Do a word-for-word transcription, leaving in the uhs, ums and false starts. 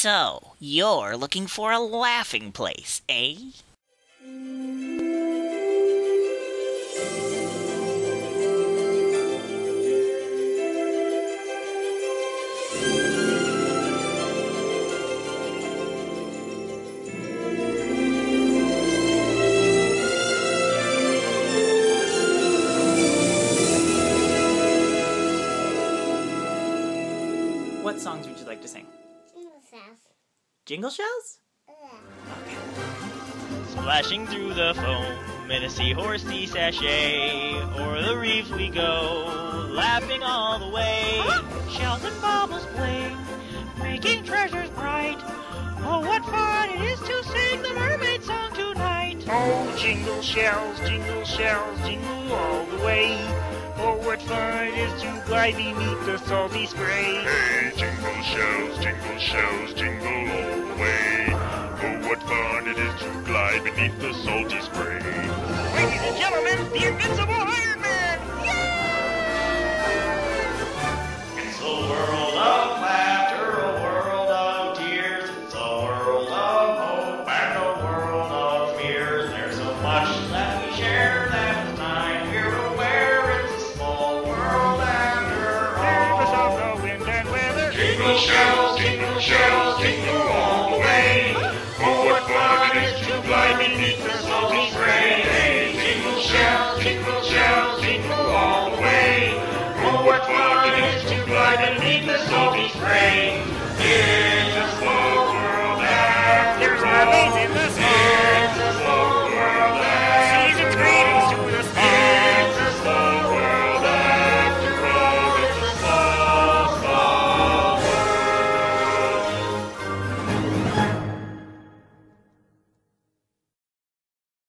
So, you're looking for a laughing place, eh? What songs would you like to sing? Jingle Shells. Jingle Shells? Yeah. Okay. Splashing through the foam in a seahorse tea sachet, o'er the reef we go, laughing all the way. Ah! Shells and bubbles bling, making treasures bright. Oh, what fun it is to sing the mermaid song tonight. Oh, jingle shells, jingle shells, jingle all the way. Oh, what fun it is to glide beneath the salty spray. Hey, jingle shells, jingle shells, jingle all the way. Oh, what fun it is to glide beneath the salty spray. Ladies and gentlemen, the invincible